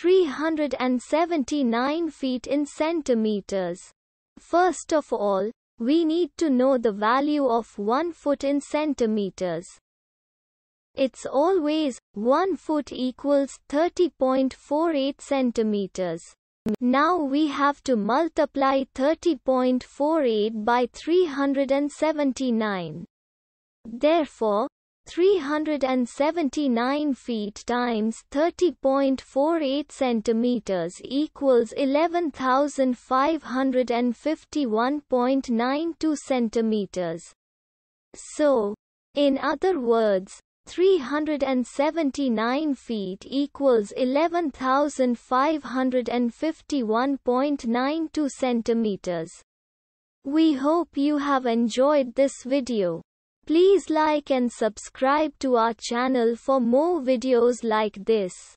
379 feet in centimeters. First of all, we need to know the value of 1 foot in centimeters. It's always 1 foot equals 30.48 centimeters. Now we have to multiply 30.48 by 379. Therefore, 379 feet times 30.48 centimeters equals 11,551.92 centimeters. So, in other words, 379 feet equals 11,551.92 centimeters. We hope you have enjoyed this video. Please like and subscribe to our channel for more videos like this.